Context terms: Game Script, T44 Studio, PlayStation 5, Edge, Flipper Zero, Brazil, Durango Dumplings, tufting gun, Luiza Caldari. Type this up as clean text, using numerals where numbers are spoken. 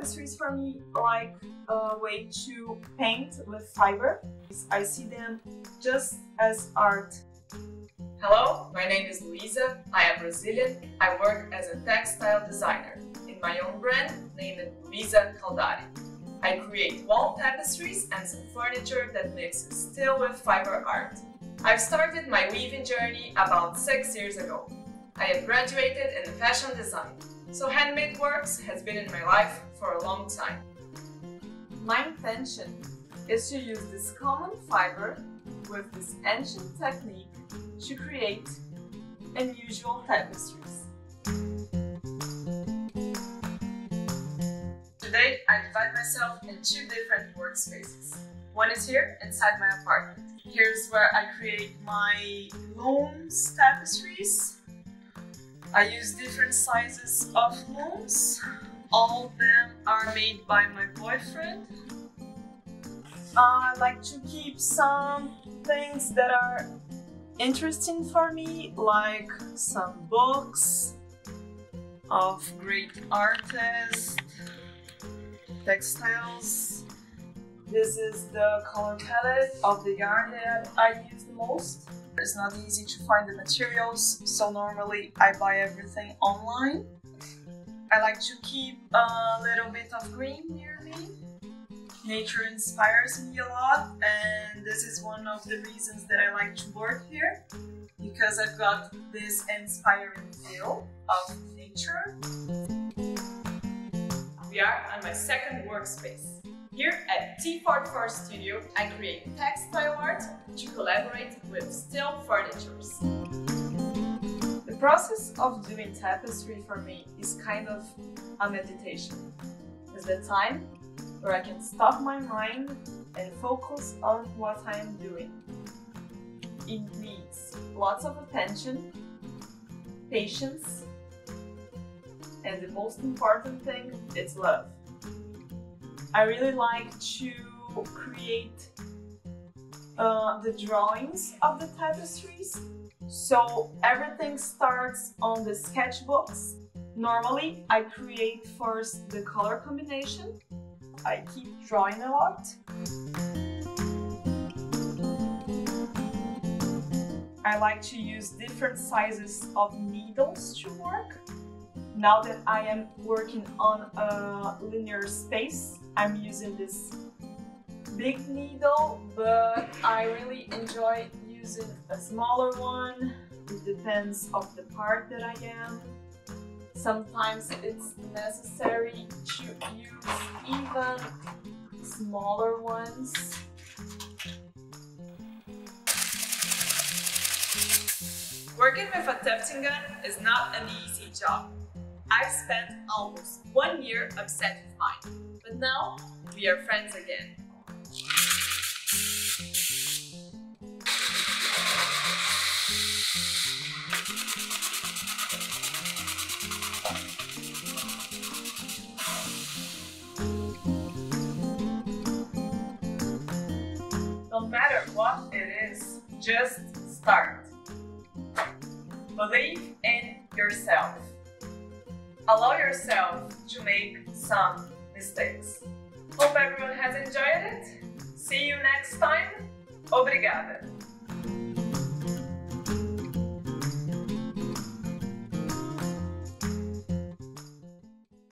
tapestries for me like a way to paint with fiber. I see them just as art. Hello, my name is Luiza. I am Brazilian. I work as a textile designer in my own brand named Luiza Caldari. I create wall tapestries and some furniture that mixes steel with fiber art. I've started my weaving journey about 6 years ago. I have graduated in fashion design, so handmade works has been in my life for a long time. My intention is to use this common fiber with this ancient technique to create unusual tapestries. Today, I divide myself in two different workspaces. One is here, inside my apartment. Here's where I create my looms tapestries. I use different sizes of looms. All of them are made by my boyfriend. I like to keep some things that are interesting for me, like some books of great artists, textiles. This is the color palette of the yarn that I use the most. It's not easy to find the materials, so normally I buy everything online. I like to keep a little bit of green near me. Nature inspires me a lot, and this is one of the reasons that I like to work here, because I've got this inspiring feel of nature. We are on my second workspace. Here at T44 Studio, I create textile art to collaborate with steel furnitures. The process of doing tapestry for me is kind of a meditation. It's the time where I can stop my mind and focus on what I am doing. It needs lots of attention, patience, and the most important thing, it's love. I really like to create the drawings of the tapestries, so everything starts on the sketchbooks. Normally, I create first the color combination. I keep drawing a lot. I like to use different sizes of needles to work. Now that I am working on a linear space, I'm using this big needle, but I really enjoy using a smaller one. It depends on the part that I am. Sometimes it's necessary to use even smaller ones. Working with a tufting gun is not an easy job. I've spent almost 1 year upset with mine, but now we are friends again. No matter what it is, just start. Believe in yourself. Allow yourself to make some mistakes. Hope everyone has enjoyed it. See you next time. Obrigada.